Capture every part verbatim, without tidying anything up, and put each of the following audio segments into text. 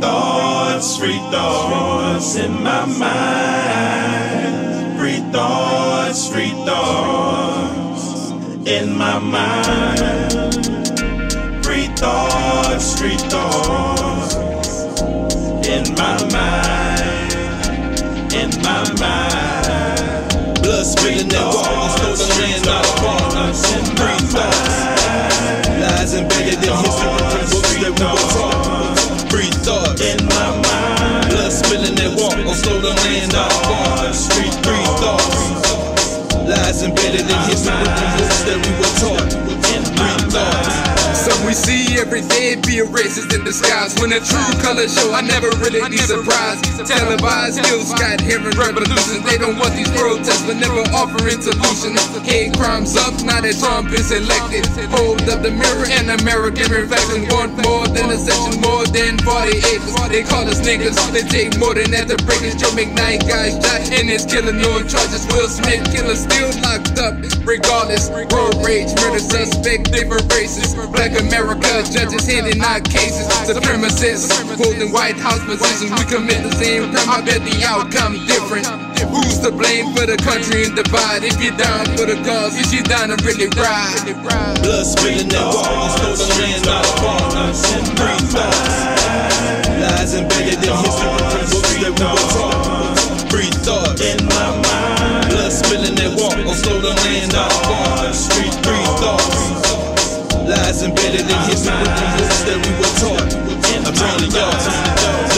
thoughts, free thoughts in my mind. Free thoughts, free thoughts in my mind. Free thoughts, free thoughts in my mind, in my mind. Blood spilling at walls, though the land not a part. Free thoughts, lies embedded in history from books that we were taught. Free thoughts in my mind, blood spilling at walk on stolen land not a part. Free thoughts, lies embedded in history from books that we were taught. Free thoughts. So we see every day be a racist in disguise. When the true colors show, I never really be surprised. Televised news got hearing revolutions. They don't want these protests, but never offering solutions. Hate crimes up, now that Trump is elected. Hold up the mirror and American reflection. Want more than a section, more than forty acres. They call us niggas, they take more than that to break us. Joe McKnight got shot and is killing no charges. Will Smith killer still locked up, regardless. Road rage, murder suspect, different races. Black America, judges handing our cases. Supremacists, holding White House positions. We commit the same crime, I bet the outcome different. Who's to blame for the country in divide? If you're down for the cause, if you're down to really ride. Blood spilling at walls, though the land not a part. Free thoughts, lies embedded in history from books that we were taught. Free thoughts in my mind, blood spilling at walls, though the land not a part. Free thoughts, lies embedded in history with the books that we were taught. I'm telling y'all,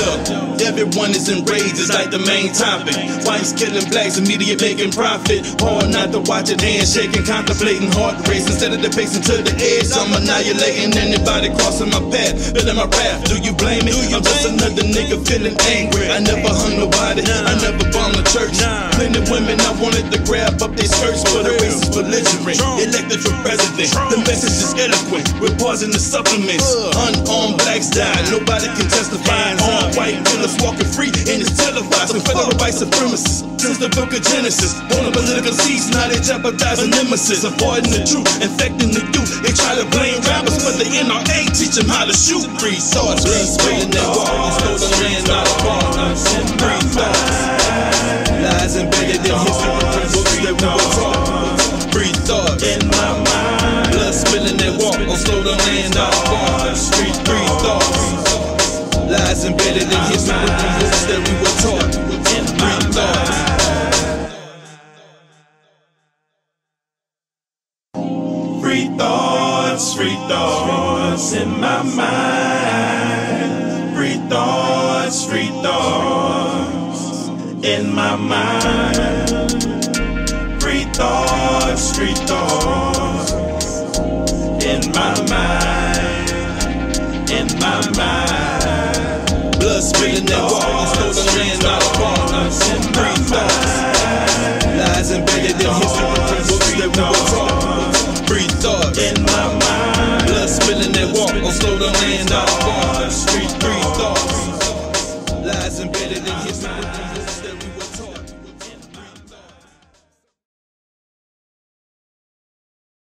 look, everyone is enraged, it's like the main topic. Whites killing blacks, the media making profit. Hard not to watch it, hands shaking, contemplating heart race. Instead of the pacing to the edge, I'm annihilating anybody crossing my path, building my wrath. Do you blame me? I'm just another nigga feeling angry. I never hung nobody, I never bombed a church. Plenty of women I wanted to grab up their skirts, but the race is belligerent. Elected for president, the message is eloquent. We're pausing the supplements. Unarmed blacks die, nobody can testify. Armed white killers walking free and it's televised. Confederate white supremacists since the book of Genesis. On a political seats, now they jeopardizing nemesis. Avoiding the truth, infecting the youth. They try to blame rappers, but the N R A teach them how to shoot. Free thoughts, blood spilling at walls, though the land not a part. Free thoughts, lies embedded in history from books that we were taught. Free thoughts in my mind, blood spilling at walls, though the land not a part. Free thoughts, lies embedded in history with the books that we were taught. Free thoughts, free thoughts, free thoughts in my mind. Free thoughts, free thoughts in my mind. Free thoughts, free thoughts.